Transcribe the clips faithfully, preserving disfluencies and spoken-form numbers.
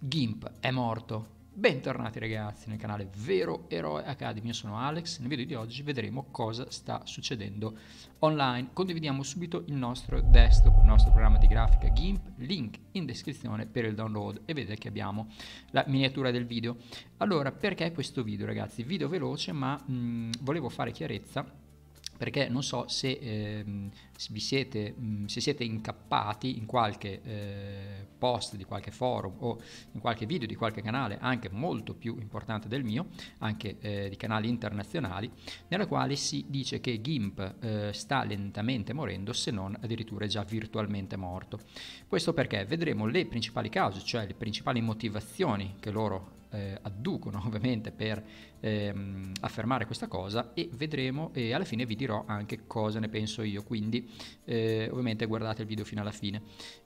Gimp è morto. Bentornati ragazzi nel canale Vero Eroe Academy, io sono Alex. Nel video di oggi vedremo cosa sta succedendo online. Condividiamo subito il nostro desktop, il nostro programma di grafica Gimp, link in descrizione per il download, e vedete che abbiamo la miniatura del video. Allora, perché questo video ragazzi? Video veloce, ma mh, volevo fare chiarezza, perché non so se, eh, se, vi siete, se siete incappati in qualche eh, post di qualche forum o in qualche video di qualche canale anche molto più importante del mio, anche eh, di canali internazionali, nella quale si dice che Gimp eh, sta lentamente morendo, se non addirittura è già virtualmente morto. Questo perché vedremo le principali cause, cioè le principali motivazioni che loro Eh, adducono ovviamente per ehm, affermare questa cosa, e vedremo, e alla fine vi dirò anche cosa ne penso io, quindi eh, ovviamente guardate il video fino alla fine.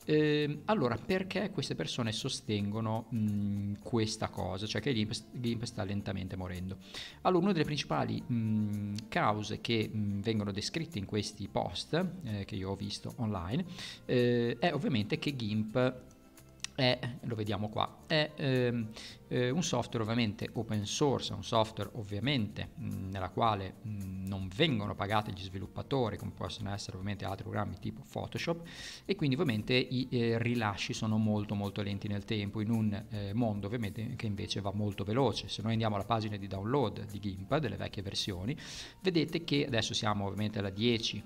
Eh, allora, perché queste persone sostengono mh, questa cosa, cioè che Gimp, Gimp sta lentamente morendo? Allora, una delle principali mh, cause che mh, vengono descritte in questi post eh, che io ho visto online eh, è ovviamente che Gimp è, lo vediamo qua, è ehm, eh, un software ovviamente open source, un software ovviamente mh, nella quale mh, non vengono pagati gli sviluppatori, come possono essere ovviamente altri programmi tipo Photoshop, e quindi ovviamente i eh, rilasci sono molto molto lenti nel tempo, in un eh, mondo ovviamente che invece va molto veloce. Se noi andiamo alla pagina di download di Gimp, delle vecchie versioni, vedete che adesso siamo ovviamente alla dieci,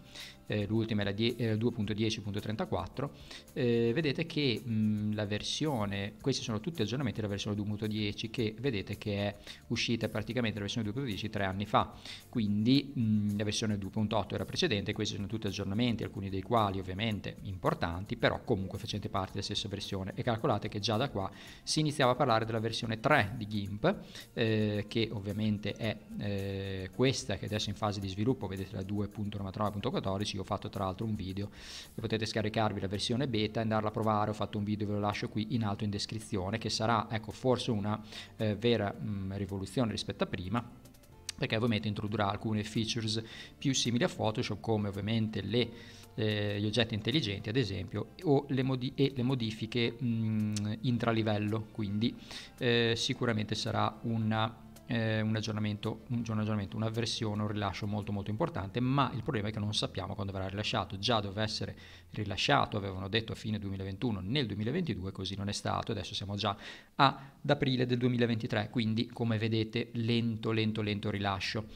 eh, l'ultima è la eh, due punto dieci punto trentaquattro, eh, vedete che mh, la versione, questi sono tutti aggiornamenti della versione due punto dieci, che vedete che è uscita praticamente la versione due punto dieci tre anni fa, quindi mh, la versione due punto otto era precedente. Questi sono tutti aggiornamenti, alcuni dei quali ovviamente importanti, però comunque facente parte della stessa versione, e calcolate che già da qua si iniziava a parlare della versione tre di Gimp, eh, che ovviamente è eh, questa che adesso è in fase di sviluppo, vedete la due punto novantanove punto quattordici. Io ho fatto tra l'altro un video, potete scaricarvi la versione beta e andarla a provare, ho fatto un video, ve lo lascio qui in alto in descrizione, che sarà, ecco, forse una eh, vera mh, rivoluzione rispetto a prima, perché ovviamente introdurrà alcune features più simili a Photoshop, come ovviamente le, eh, gli oggetti intelligenti ad esempio, o le modi e le modifiche mh, intralivello, quindi eh, sicuramente sarà una Eh, un aggiornamento, un aggiornamento, una versione, un rilascio molto molto importante. Ma il problema è che non sappiamo quando verrà rilasciato. Già doveva essere rilasciato, avevano detto a fine duemilaventuno, nel duemilaventidue, così non è stato. Adesso siamo già ad aprile del duemilaventitré, quindi come vedete lento lento lento rilascio.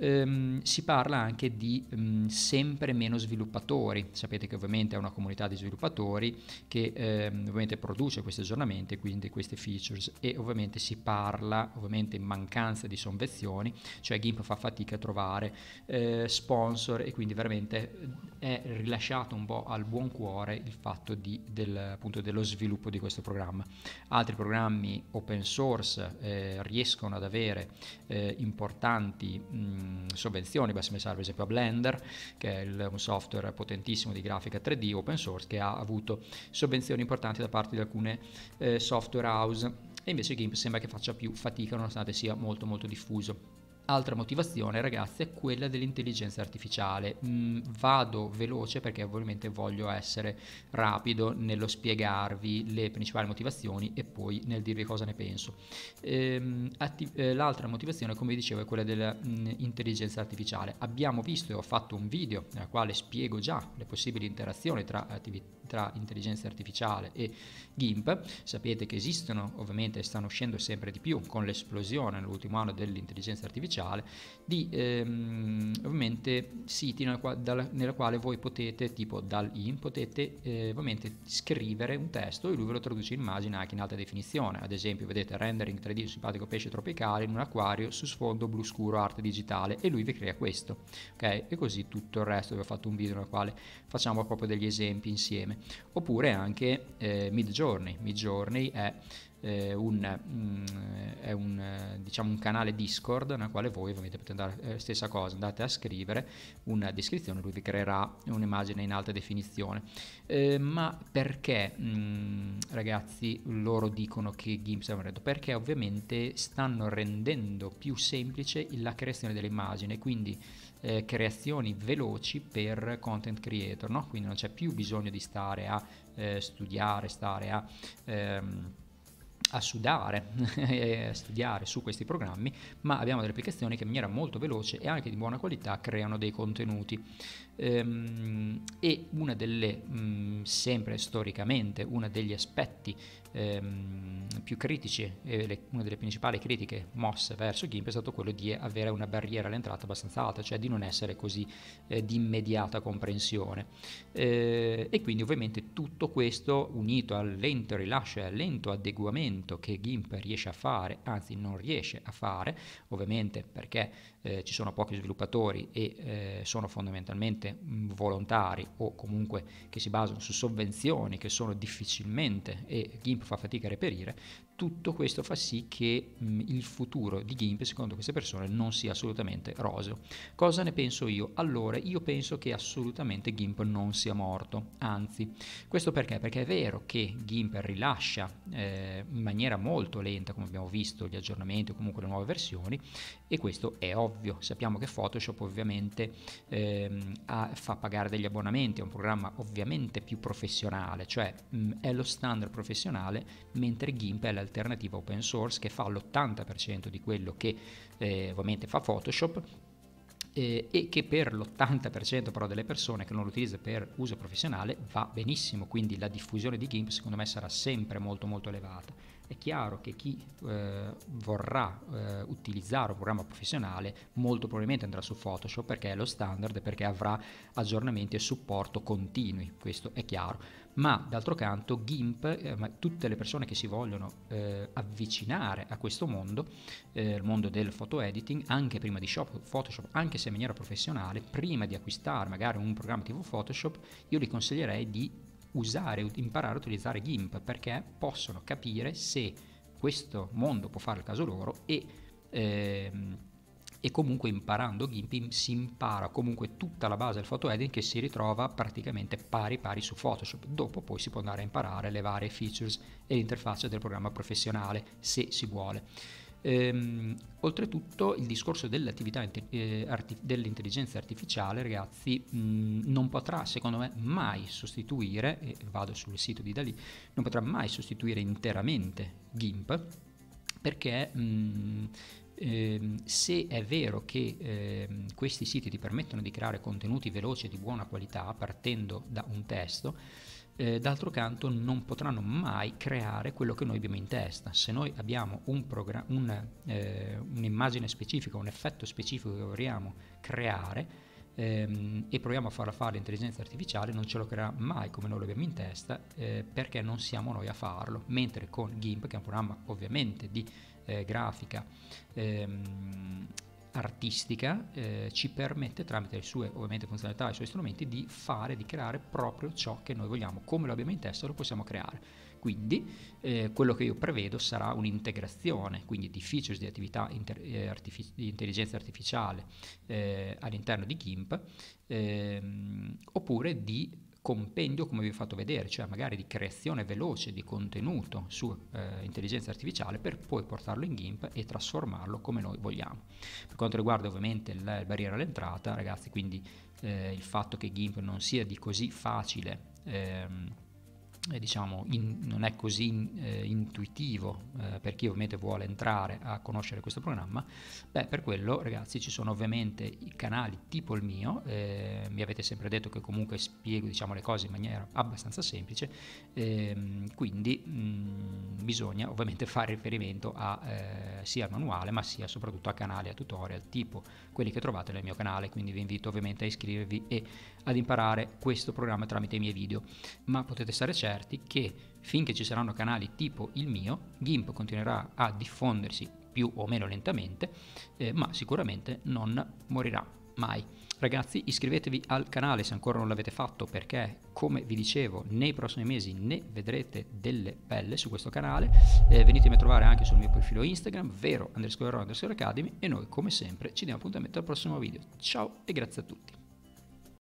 Ehm, si parla anche di mh, sempre meno sviluppatori. Sapete che ovviamente è una comunità di sviluppatori che ehm, ovviamente produce questi aggiornamenti, quindi queste features, e ovviamente si parla ovviamente in mancanza di sovvenzioni, cioè Gimp fa fatica a trovare eh, sponsor, e quindi veramente è rilasciato un po' al buon cuore il fatto di, del, appunto, dello sviluppo di questo programma. Altri programmi open source eh, riescono ad avere eh, importanti mh, sovvenzioni. Basta pensare per esempio a Blender, che è il, un software potentissimo di grafica tre D open source, che ha avuto sovvenzioni importanti da parte di alcune eh, software house, e invece Gimp sembra che faccia più fatica nonostante sia molto molto diffuso. Altra motivazione ragazzi è quella dell'intelligenza artificiale. Mm, vado veloce perché ovviamente voglio essere rapido nello spiegarvi le principali motivazioni e poi nel dirvi cosa ne penso. Ehm, eh, l'altra motivazione, come vi dicevo, è quella dell'intelligenza artificiale. Abbiamo visto e ho fatto un video nella quale spiego già le possibili interazioni tra, tra intelligenza artificiale e Gimp. Sapete che esistono ovviamente e stanno uscendo sempre di più con l'esplosione nell'ultimo anno dell'intelligenza artificiale di ehm, ovviamente siti nella quale, dalla, nella quale voi potete, tipo Dalí, potete eh, ovviamente scrivere un testo e lui ve lo traduce in immagine anche in alta definizione. Ad esempio vedete rendering tre D simpatico pesce tropicale in un acquario su sfondo blu scuro arte digitale, e lui vi crea questo, ok? E così tutto il resto. Vi ho fatto un video nel quale facciamo proprio degli esempi insieme. Oppure anche eh, Midjourney. Midjourney è Eh, un, mh, è un, eh, diciamo un canale Discord nel quale voi ovviamente potete andare, eh, stessa cosa, andate a scrivere una descrizione, lui vi creerà un'immagine in alta definizione. Eh, ma perché mh, ragazzi loro dicono che Gimp sta morendo? Perché ovviamente stanno rendendo più semplice la creazione delle immagini, quindi eh, creazioni veloci per content creator, no? Quindi non c'è più bisogno di stare a eh, studiare, stare a ehm, a sudare e a studiare su questi programmi, ma abbiamo delle applicazioni che in maniera molto veloce e anche di buona qualità creano dei contenuti. Ehm, e una delle, mh, sempre storicamente, uno degli aspetti ehm, più critici, eh, le, una delle principali critiche mosse verso Gimp è stato quello di avere una barriera all'entrata abbastanza alta, cioè di non essere così eh, di immediata comprensione. Ehm, e quindi ovviamente tutto questo, unito al lento rilascio e al lento adeguamento che Gimp riesce a fare, anzi non riesce a fare, ovviamente perché eh, ci sono pochi sviluppatori e eh, sono fondamentalmente volontari o comunque che si basano su sovvenzioni che sono difficilmente, e Gimp fa fatica a reperire, tutto questo fa sì che mh, il futuro di Gimp secondo queste persone non sia assolutamente roseo. Cosa ne penso io? Allora, io penso che assolutamente Gimp non sia morto, anzi, questo perché? Perché è vero che Gimp rilascia eh, in maniera molto lenta, come abbiamo visto, gli aggiornamenti o comunque le nuove versioni, e questo è ovvio. Sappiamo che Photoshop ovviamente ehm, ha, fa pagare degli abbonamenti, è un programma ovviamente più professionale, cioè mh, è lo standard professionale, mentre Gimp è l'alternativa open source che fa l'ottanta per cento di quello che eh, ovviamente fa Photoshop, e che per l'ottanta per cento però delle persone che non lo utilizza per uso professionale va benissimo. Quindi la diffusione di Gimp secondo me sarà sempre molto molto elevata. È chiaro che chi eh, vorrà eh, utilizzare un programma professionale molto probabilmente andrà su Photoshop, perché è lo standard e perché avrà aggiornamenti e supporto continui, questo è chiaro. Ma d'altro canto Gimp, eh, ma tutte le persone che si vogliono eh, avvicinare a questo mondo, eh, il mondo del photo editing, anche prima di shop, Photoshop, anche se in maniera professionale, prima di acquistare magari un programma tipo Photoshop, io gli consiglierei di usare, imparare a utilizzare Gimp, perché possono capire se questo mondo può fare il caso loro e, ehm, e comunque imparando Gimp si impara comunque tutta la base del photo editing che si ritrova praticamente pari pari su Photoshop. Dopo poi si può andare a imparare le varie features e l'interfaccia del programma professionale se si vuole. Ehm, oltretutto il discorso dell'attività eh, arti dell'intelligenza artificiale, ragazzi, mh, non potrà secondo me mai sostituire, e vado sul sito di Dalí, non potrà mai sostituire interamente Gimp, perché mh, ehm, se è vero che ehm, questi siti ti permettono di creare contenuti veloci e di buona qualità partendo da un testo, d'altro canto non potranno mai creare quello che noi abbiamo in testa. Se noi abbiamo un'immagine un, eh, specifica, un effetto specifico che vogliamo creare ehm, e proviamo a farla fare l'intelligenza artificiale, non ce lo creerà mai come noi lo abbiamo in testa, eh, perché non siamo noi a farlo. Mentre con Gimp, che è un programma ovviamente di eh, grafica ehm, artistica, eh, ci permette tramite le sue ovviamente funzionalità e i suoi strumenti di fare, di creare proprio ciò che noi vogliamo, come lo abbiamo in testa lo possiamo creare. Quindi eh, quello che io prevedo sarà un'integrazione quindi di features di attività eh, artific di intelligenza artificiale eh, all'interno di Gimp, eh, oppure di compendio, come vi ho fatto vedere, cioè magari di creazione veloce di contenuto su eh, intelligenza artificiale per poi portarlo in Gimp e trasformarlo come noi vogliamo. Per quanto riguarda ovviamente la barriera all'entrata, ragazzi, quindi eh, il fatto che Gimp non sia di così facile, ehm, diciamo in, non è così in, eh, intuitivo eh, per chi ovviamente vuole entrare a conoscere questo programma, beh, per quello ragazzi ci sono ovviamente i canali tipo il mio, eh, mi avete sempre detto che comunque spiego, diciamo, le cose in maniera abbastanza semplice, eh, quindi mh, bisogna ovviamente fare riferimento a, eh, sia al manuale ma sia soprattutto a canali, a tutorial tipo quelli che trovate nel mio canale. Quindi vi invito ovviamente a iscrivervi e ad imparare questo programma tramite i miei video, ma potete stare certi che finché ci saranno canali tipo il mio, Gimp continuerà a diffondersi più o meno lentamente, eh, ma sicuramente non morirà mai. Ragazzi, iscrivetevi al canale se ancora non l'avete fatto, perché come vi dicevo nei prossimi mesi ne vedrete delle belle su questo canale. Eh, venitemi a trovare anche sul mio profilo Instagram, Vero Eroe Academy, e noi come sempre ci diamo appuntamento al prossimo video. Ciao e grazie a tutti.